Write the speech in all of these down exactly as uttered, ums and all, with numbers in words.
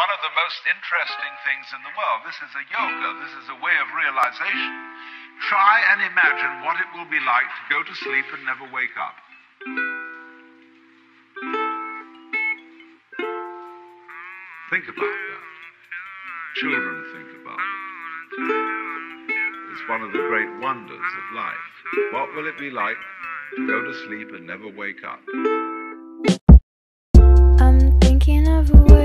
one of the most interesting things in the world. This is a yoga, this is a way of realization. Try and imagine what it will be like to go to sleep and never wake up. Think about that. Children think about it. It's one of the great wonders of life. What will it be like to go to sleep and never wake up? I'm thinking of a way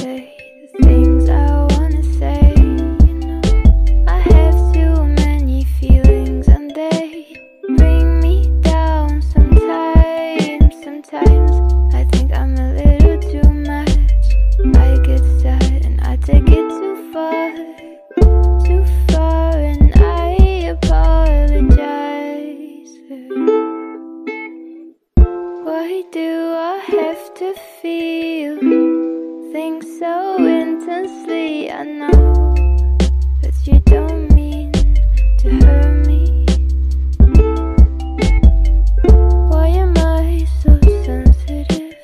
to say the things I want to say. You know, I have too many feelings and they bring me down sometimes. Sometimes I think I'm a little too much. I get sad and I take it too far. Too far, and I apologize. Why do I have to feel things so intensely? I know that you don't mean to hurt me. Why am I so sensitive?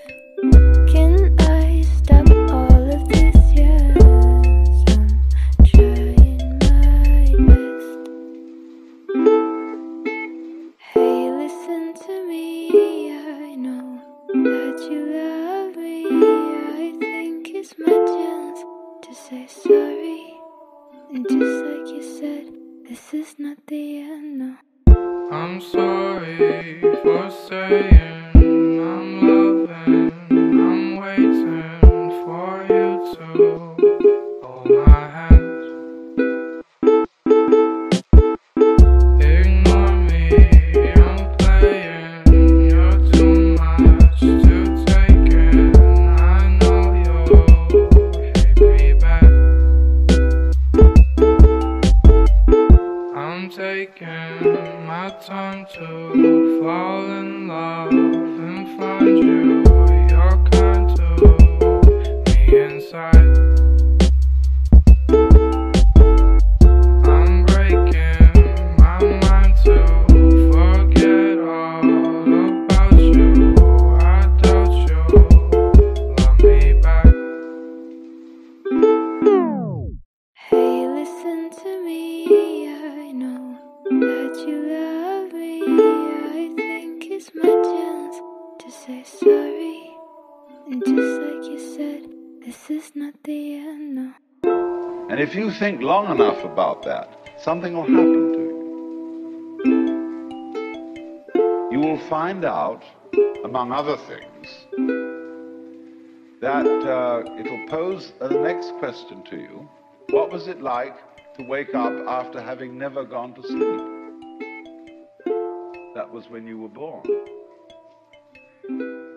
Can I stop all of this? Yes, I'm trying my best. Hey, listen to me, I know that you love me. I think it's my chance to say sorry. And just like you said, this is not the end, no. I'm sorry for saying I'm loving, I'm waiting for you to hold my hand. Ignore me, I'm playing, you're too much to take in. I know you'll hate me back. I'm taking my time to fall in love and find you. You're kind to me inside. I'm breaking my mind to forget all about you. I doubt you'll love me back. Hey, listen to me, I know that you love me. I think it's my chance to say sorry. And just like you said, this is not the end, no. And if you think long enough about that, something will happen to you. You will find out, among other things, that uh, it'll pose the next question to you. What was it like to wake up after having never gone to sleep? That was when you were born.